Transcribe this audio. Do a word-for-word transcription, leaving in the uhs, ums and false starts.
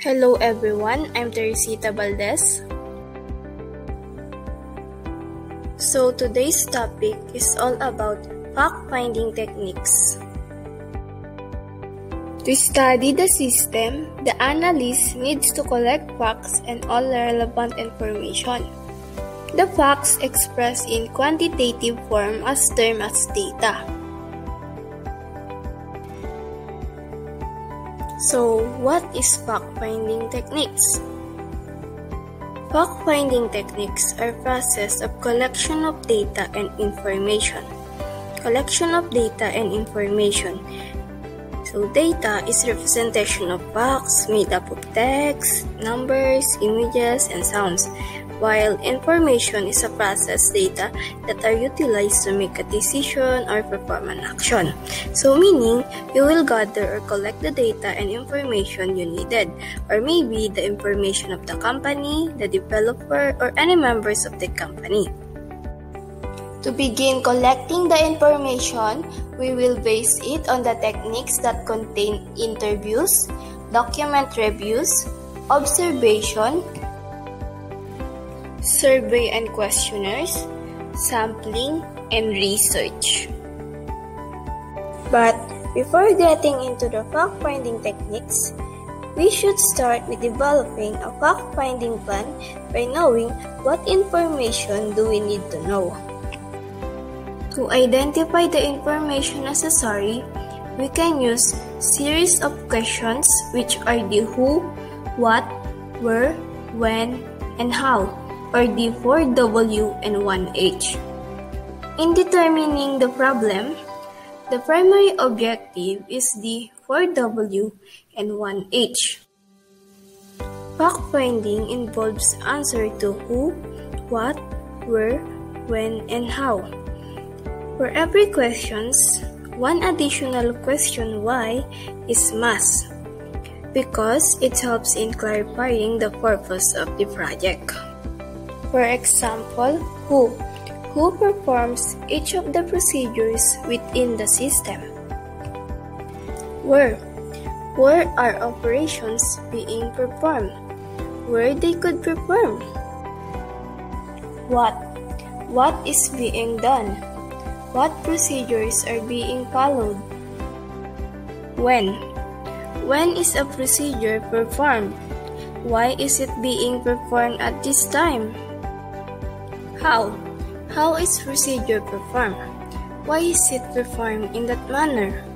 Hello everyone, I'm Teresita Valdez. So today's topic is all about fact-finding techniques. To study the system, the analyst needs to collect facts and all relevant information. The facts expressed in quantitative form as term as data. So, what is fact-finding techniques? Fact-finding techniques are process of collection of data and information. Collection of data and information. So, data is representation of facts made up of text, numbers, images, and sounds, while information is a process data that are utilized to make a decision or perform an action. So, meaning, you will gather or collect the data and information you needed, or maybe the information of the company, the developer, or any members of the company. To begin collecting the information, we will base it on the techniques that contain interviews, document reviews, observation, survey and questionnaires, sampling, and research. But before getting into the fact-finding techniques, we should start with developing a fact-finding plan by knowing what information do we need to know. To identify the information necessary, we can use series of questions which are the who, what, where, when, and how, or the four W and one H. In determining the problem, the primary objective is the four W and one H. Fact-finding involves answer to who, what, where, when, and how. For every question, one additional question why is must, because it helps in clarifying the purpose of the project. For example, who? Who performs each of the procedures within the system? Where? Where are operations being performed? Where they could perform? What? What is being done? What procedures are being followed? When? When is a procedure performed? Why is it being performed at this time? How? How is procedure performed? Why is it performed in that manner?